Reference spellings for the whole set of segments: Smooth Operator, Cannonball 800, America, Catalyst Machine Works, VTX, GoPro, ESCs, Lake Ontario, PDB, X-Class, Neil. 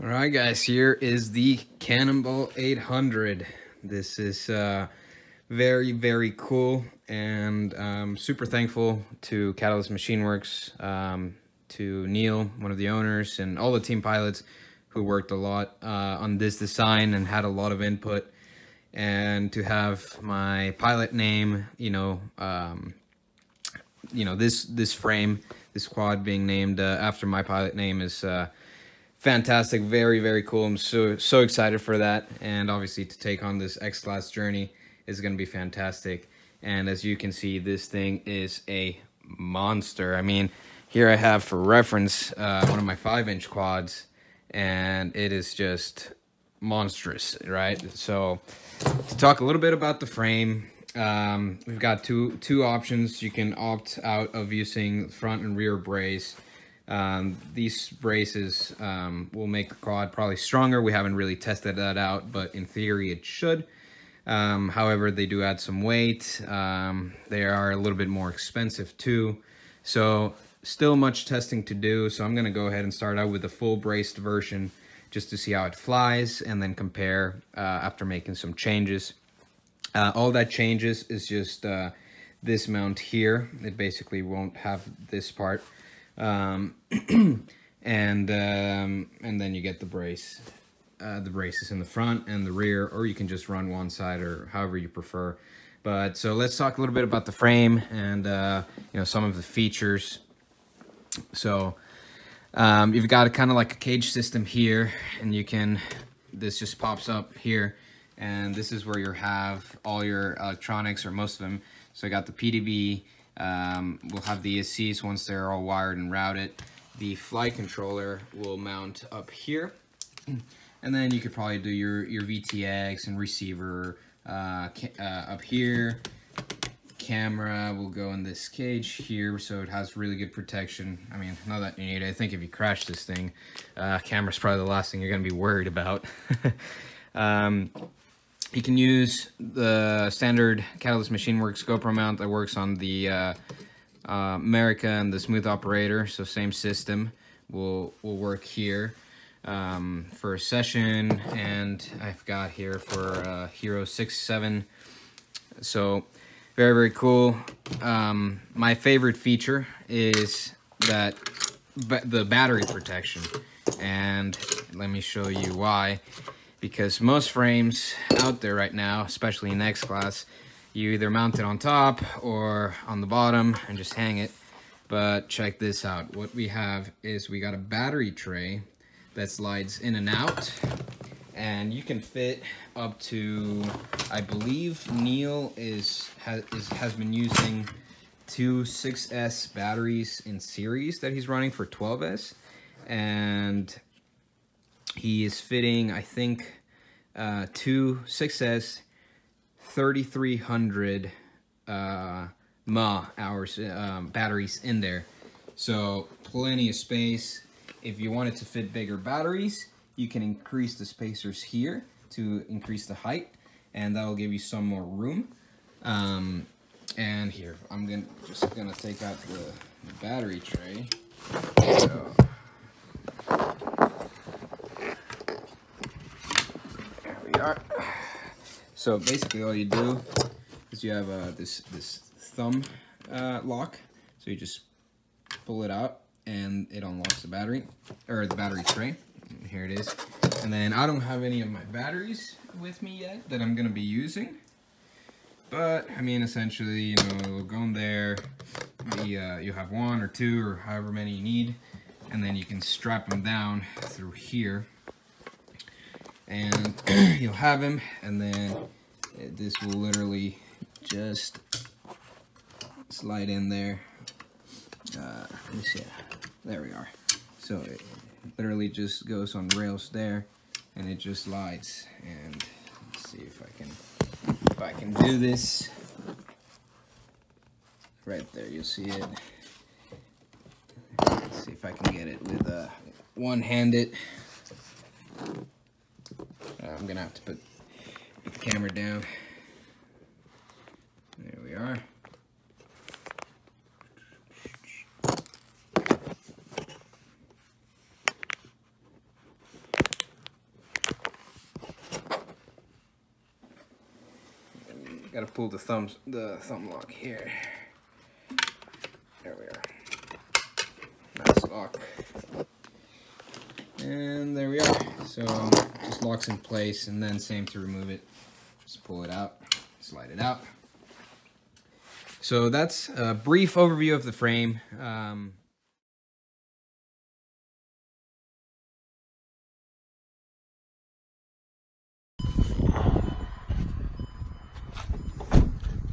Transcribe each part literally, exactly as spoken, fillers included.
All right, guys, here is the Cannonball eight hundred. This is uh, very, very cool, and um, super thankful to Catalyst Machine Works, um, to Neil, one of the owners, and all the team pilots who worked a lot uh, on this design and had a lot of input. And to have my pilot name, you know, um, you know, this this frame, this quad being named uh, after my pilot name is Uh, fantastic, very, very cool. I'm so, so excited for that. And obviously to take on this X-Class journey is going to be fantastic. And as you can see, this thing is a monster. I mean, here I have for reference uh, one of my five inch quads, and it is just monstrous, right? So to talk a little bit about the frame, um, we've got two, two options. You can opt out of using front and rear brace. Um, these braces um, will make the quad probably stronger. We haven't really tested that out, but in theory it should. Um, however, they do add some weight. Um, they are a little bit more expensive too. So still much testing to do. So I'm going to go ahead and start out with the full braced version just to see how it flies, and then compare uh, after making some changes. Uh, all that changes is just uh, this mount here. It basically won't have this part. Um, and, um, and then you get the brace, uh, the braces in the front and the rear, or you can just run one side or however you prefer. But so let's talk a little bit about the frame and, uh, you know, some of the features. So, um, you've got a kind of like a cage system here, and you can, this just pops up here, and this is where you have all your electronics, or most of them. So I got the P D B. Um, we'll have the E S Cs once they're all wired and routed. The flight controller will mount up here, and then you could probably do your, your V T X and receiver uh, uh, up here. Camera will go in this cage here, so it has really good protection. I mean, not that you need it. I think if you crash this thing, uh, camera's probably the last thing you're going to be worried about. um, You can use the standard Catalyst Machine Works GoPro mount that works on the uh, uh, America and the Smooth Operator, so same system will will work here um, for a session, and I've got here for uh, Hero six, seven, so very, very cool. Um, my favorite feature is that ba the battery protection, and let me show you why. Because most frames out there right now, especially in X-Class, you either mount it on top or on the bottom and just hang it. But check this out. What we have is we got a battery tray that slides in and out, and you can fit up to, I believe Neil is, has, is, has been using two six S batteries in series that he's running for twelve S, and he is fitting, I think, uh, two six S thirty-three hundred uh, mAh hours um, batteries in there. So plenty of space. If you wanted to fit bigger batteries, you can increase the spacers here to increase the height, and that will give you some more room. Um, and here, I'm gonna, just gonna take out the, the battery tray. So, So basically all you do is you have uh, this, this thumb uh, lock, so you just pull it out and it unlocks the battery, or the battery tray, and here it is. And then I don't have any of my batteries with me yet that I'm going to be using, but I mean essentially, you know, it'll go in there, the, uh, you'll have one or two or however many you need, and then you can strap them down through here. And you'll have him, and then this will literally just slide in there. Uh, let me see. There we are. So it literally just goes on rails there, and it just slides. And let's see if I can if I can do this. Right there, you'll see it. Let's see if I can get it with uh, one-handed. I'm gonna have to put, put the camera down. There we are. pull the thumbs the thumb lock here. There we are. Nice lock. And there we are. So just locks in place, and then same to remove it. Just pull it out, slide it out. So that's a brief overview of the frame. Um,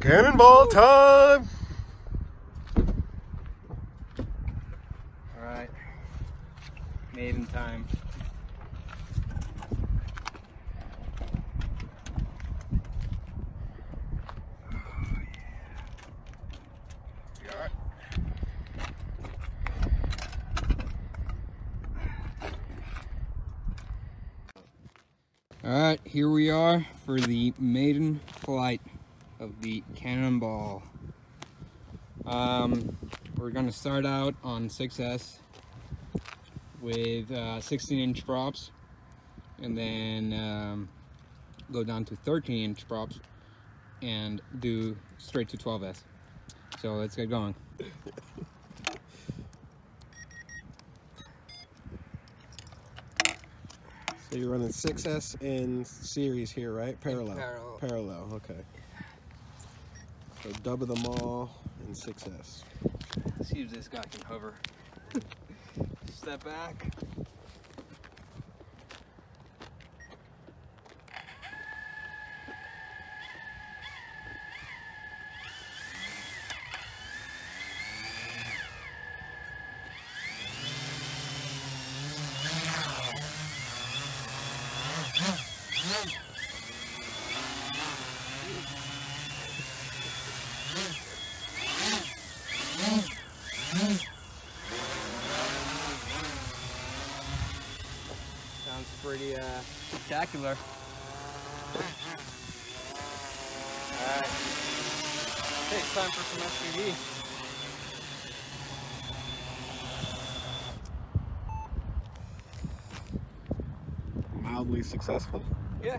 Cannonball time! Alright, made in time. Oh, yeah. Got it. Alright, here we are for the maiden flight of the Cannonball. Um, we're going to start out on six S with uh, sixteen inch props, and then um, go down to thirteen inch props and do straight to twelve S. So let's get going. So you're running six S in series here, right? Parallel. Parallel. Parallel, okay. So double them all in six S. Let's see if this guy can hover. Step back. Pretty uh, spectacular. Alright, I think it's time for some S P V. Mildly successful. Yeah.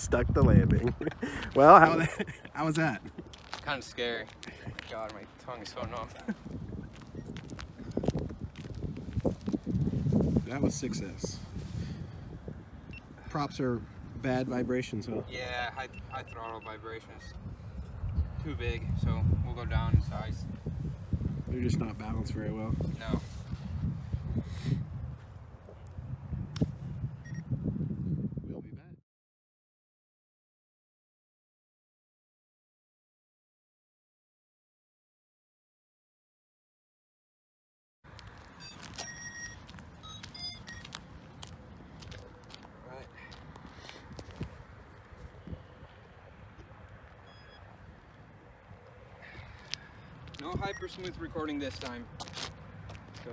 Stuck the landing. Well, how, how was that? It's kind of scary. Oh my God, my tongue is so numb. That was six S. Props are bad vibrations, huh? Yeah, high, high throttle vibrations. Too big, so we'll go down in size. They're just not balanced very well. No. No hyper smooth recording this time. So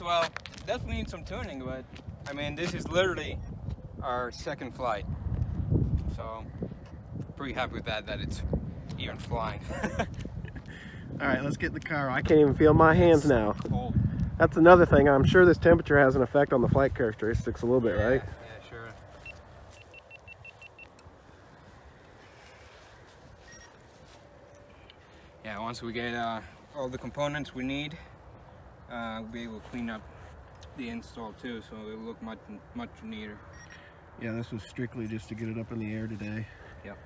Well, definitely need some tuning, but I mean, this is literally our second flight, so pretty happy with that, that it's even flying. All right, let's get the car. I can't even feel my hands now. Cold. That's another thing. I'm sure this temperature has an effect on the flight characteristics a little bit, yeah, right? Yeah, sure. Yeah, once we get uh, all the components we need, Uh, we'll be able to clean up the install too, so it'll look much much neater. Yeah, this was strictly just to get it up in the air today. Yep.